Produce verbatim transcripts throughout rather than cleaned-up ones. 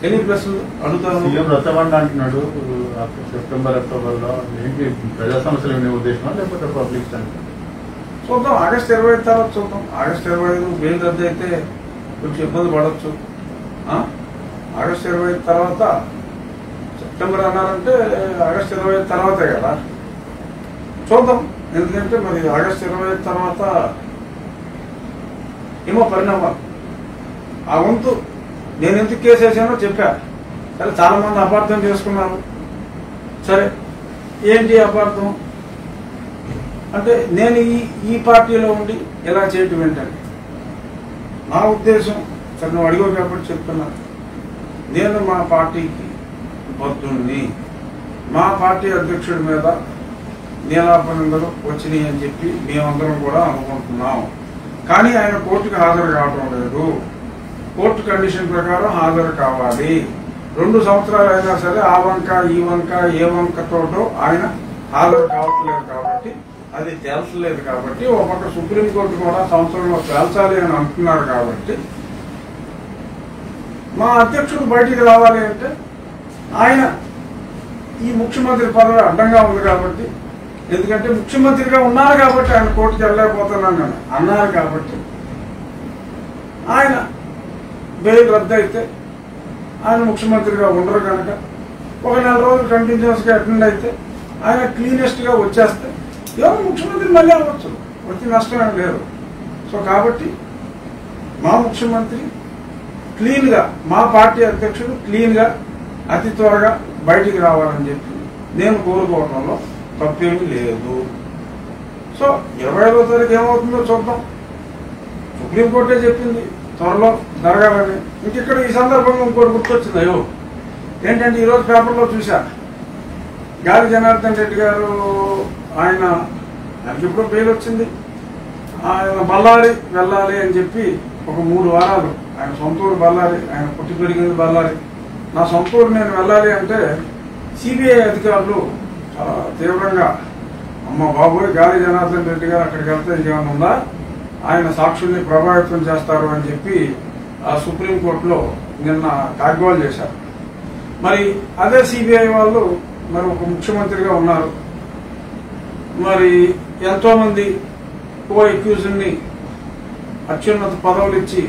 ప్రజా సమస్యలు చూద్దాం ఆగస్టు ఇరవై ఐదు తర్వాత చూద్దాం. ఆగస్టు ఇరవై ఐదు బెయిల్ రద్దు అయితే కొంచెం ఇబ్బంది పడవచ్చు. ఆగస్టు ఇరవై ఐదు తర్వాత సెప్టెంబర్ అన్నారంటే ఆగస్టు ఇరవై ఐదు తర్వాతే కదా చూద్దాం. ఎందుకంటే మరి ఆగస్టు ఇరవై ఐదు తర్వాత ఏమో పరిణామాలు ఆ వంతు. నేను ఎందుకు కేసు వేసానో చెప్పా. సరే చాలా మంది అపార్థం చేసుకున్నారు. సరే ఏంటి అపార్థం అంటే నేను ఈ ఈ పార్టీలో ఉండి ఎలా చేయటం ఏంటంటే నా ఉద్దేశం సరే నువ్వు అడిగో కాబట్టి చెప్తున్నాను. నేను మా పార్టీకి బద్దుని, మా పార్టీ అధ్యక్షుడి మీద నీలాపనందరూ వచ్చినాయి అని చెప్పి మేమందరం కూడా అనుకుంటున్నాం. కానీ ఆయన కోర్టుకు హాజరు కావడం లేదు. కోర్టు కండిషన్ ప్రకారం హాజరు కావాలి. రెండు సంవత్సరాలు అయినా సరే ఆ వంక ఈ వంక ఏ వంకతోటో ఆయన హాజరు కావట్లేదు కాబట్టి అది తేల్చలేదు. కాబట్టి ఒక పక్క సుప్రీంకోర్టు కూడా సంవత్సరంలో తేల్చాలి అని అంటున్నారు. కాబట్టి మా అధ్యక్షుడు బయటికి రావాలి అంటే ఆయన ఈ ముఖ్యమంత్రి పదవి అడ్డంగా ఉంది కాబట్టి, ఎందుకంటే ముఖ్యమంత్రిగా ఉన్నారు కాబట్టి ఆయన కోర్టుకు వెళ్ళలేకపోతున్నాను అన్నారు కాబట్టి ఆయన బెయిల్ రద్దు అయితే ఆయన ముఖ్యమంత్రిగా ఉండరు కనుక ఒక నెల రోజులు కంటిన్యూస్గా అటెండ్ అయితే ఆయన క్లీనెస్ట్గా వచ్చేస్తే ఎవరు ముఖ్యమంత్రి మళ్ళీ అవ్వచ్చు, వచ్చి నష్టం ఏం లేదు. సో కాబట్టి మా ముఖ్యమంత్రి క్లీన్గా, మా పార్టీ అధ్యక్షుడు క్లీన్గా అతి త్వరగా బయటికి రావాలని చెప్పి నేను కోరుకోవడంలో తప్పేమీ లేదు. సో ఇరవై ఐదో తారీఖు ఏమవుతుందో చూద్దాం. సుప్రీంకోర్టే చెప్పింది త్వరలో జరగాలని. ఇంక ఇక్కడ ఈ సందర్భంగా ఇంకోటి గుర్తొచ్చింది. అయ్యో ఏంటంటే ఈరోజు పేపర్లో చూసా గాలి జనార్దన్ రెడ్డి గారు, ఆయన ఆయనకి ఎప్పుడో బెయిల్ వచ్చింది, ఆయన బళ్ళారి వెళ్ళాలి అని చెప్పి ఒక మూడు వారాలు ఆయన సొంత ఊరు బళ్ళారి, ఆయన పుట్టి పెరిగింది బళ్ళారి, నా సొంత ఊరు నేను వెళ్ళాలి అంటే సిబిఐ అధికారులు చాలా తీవ్రంగా అమ్మ బాబోయ్ గాలి జనార్దన్ రెడ్డి గారు అక్కడికి వెళ్తే ఇంకేమైనా ఉందా, ఆయన సాక్షుల్ని ప్రభావితం చేస్తారు అని చెప్పి ఆ సుప్రీంకోర్టులో నిన్న కాగ్వాల్ చేశారు. మరి అదే సిబిఐ వాళ్ళు మరి ఒక ముఖ్యమంత్రిగా ఉన్నారు, మరి ఎంతోమంది కో అక్యూజ్డ్ని అత్యున్నత పదవులు ఇచ్చి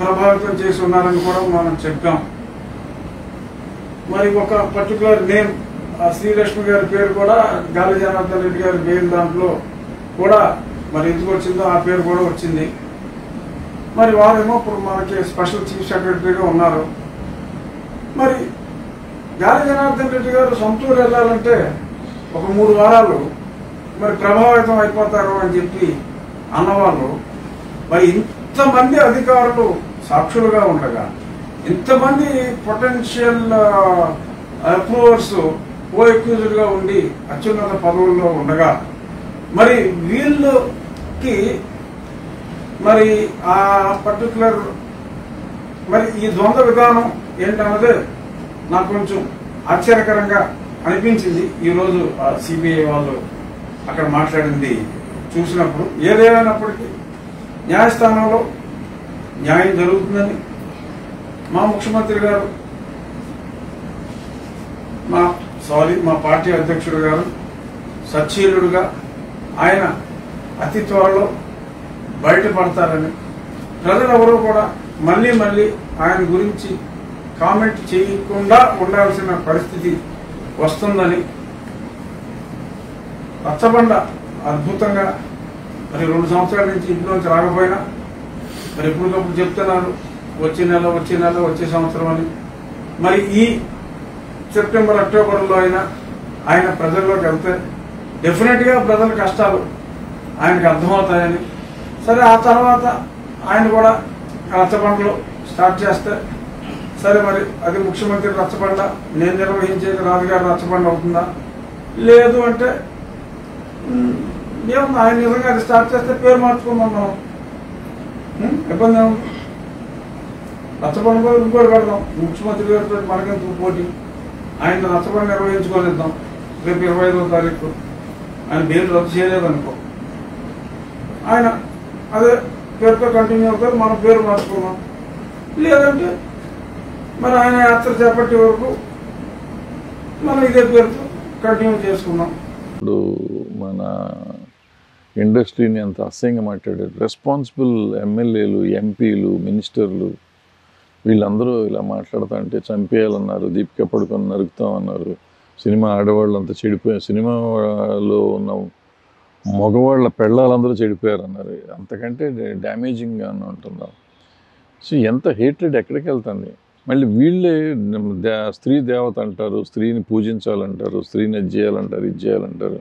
ప్రభావితం చేసి ఉన్నారని కూడా మనం చెప్పాం. మరి ఒక పర్టికులర్ నేమ్ శ్రీలక్ష్మి గారి పేరు కూడా గాలి జనార్దన్ రెడ్డి గారి బెయిల్ దాంట్లో కూడా మరి ఎందుకు వచ్చిందో ఆ పేరు కూడా వచ్చింది. మరి వారేమో ఇప్పుడు మనకి స్పెషల్ చీఫ్ సెక్రటరీగా ఉన్నారు. మరి గాలి జనార్దన్ రెడ్డి గారు సొంతూరు వెళ్ళాలంటే ఒక మూడు వారాలు మరి ప్రభావితం అయిపోతారు అని చెప్పి అన్నవాళ్ళు, మరి ఇంతమంది అధికారులు సాక్షులుగా ఉండగా, ఇంతమంది పొటెన్షియల్ అప్రూవర్స్ ఓ అక్యూజ్డ్గా ఉండి అత్యున్నత పదవుల్లో ఉండగా, మరి వీళ్ళకి మరి ఆ పర్టికులర్ మరి ఈ ద్వంద్వ విధానం ఏంటన్నదే నాకు కొంచెం ఆశ్చర్యకరంగా అనిపించింది ఈరోజు ఆ సిబిఐ వాళ్ళు అక్కడ మాట్లాడింది చూసినప్పుడు. ఏదేమైనప్పటికీ న్యాయస్థానంలో న్యాయం జరుగుతుందని మా ముఖ్యమంత్రి గారు, మా సారీ మా పార్టీ అధ్యక్షుడు గారు సచ్చీలుడుగా ఆయన అతి త్వరలో బయటపడతారని, ప్రజలెవరూ కూడా మళ్ళీ మళ్ళీ ఆయన గురించి కామెంట్ చేయకుండా ఉండాల్సిన పరిస్థితి వస్తుందని రచ్చబండ అద్భుతంగా మరి రెండు సంవత్సరాల నుంచి ఇంట్లోంచి రాకపోయినా మరి ఎప్పటికప్పుడు చెప్తున్నారు వచ్చే నెల వచ్చే నెల వచ్చే సంవత్సరం అని. మరి ఈ సెప్టెంబర్ అక్టోబర్లో అయినా ఆయన ప్రజల్లోకి వెళ్తే డెఫినెట్గా ప్రజల కష్టాలు ఆయనకు అర్థమవుతాయని, సరే ఆ తర్వాత ఆయన కూడా రచ్చబండలు స్టార్ట్ చేస్తే సరే మరి అది ముఖ్యమంత్రి రచ్చబండ, నేను నిర్వహించేది రాజుగారి రచ్చబండ అవుతుందా, లేదు అంటే ఏమన్నా ఆయన నిజంగా అది స్టార్ట్ చేస్తే పేరు మార్చుకుందాం మనం, ఇబ్బంది ఏమో రచ్చబండ కూడా ఇంకోటి పెడదాం, ముఖ్యమంత్రి గారితో మనకెందుకు పోటీ, ఆయన రచ్చబండ నిర్వహించుకోనిద్దాం. రేపు ఇరవై ఐదవ తారీఖు ఆయన బెయిల్ రద్దు చేయలేదనుకో, ఆయన అదే పేరుతో కంటిన్యూ అవుతారు, మనం పేరు మార్చుకున్నాం, లేదంటే मैं आये यात्रा चपटे वरकू मैं इदे पेर तो कंटिन्यू चेसुकुन्नाम इप्पुडु मन इंडस्ट्रीनी अंत असह्यंगा माट्लाडारु रेस्पान्सिबल एम्मेल्येलु एंपीलु मिनिस्टर्लु వీళ్ళందరూ ఇలా మాట్లాడుతుంటే చంపేయాలన్నారు, దీపిక పడుకొని నరుకుతాం అన్నారు, సినిమా ఆడవాళ్ళంతా చెడిపోయారు, సినిమాలో ఉన్న మగవాళ్ళ పెళ్ళాలందరూ చెడిపోయారు అన్నారు. అంతకంటే డ్యామేజింగ్గా ఉంటున్నారు. సో ఎంత హేట్రెడ్ ఎక్కడికి వెళ్తుంది. మళ్ళీ వీళ్ళే స్త్రీ దేవత అంటారు, స్త్రీని పూజించాలంటారు, స్త్రీని చేయాలంటారు, ఇది చేయాలంటారు.